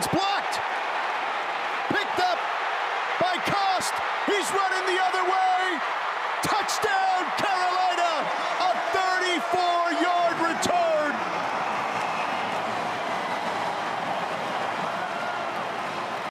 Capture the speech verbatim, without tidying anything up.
It's blocked. Picked up by Gause. He's running the other way.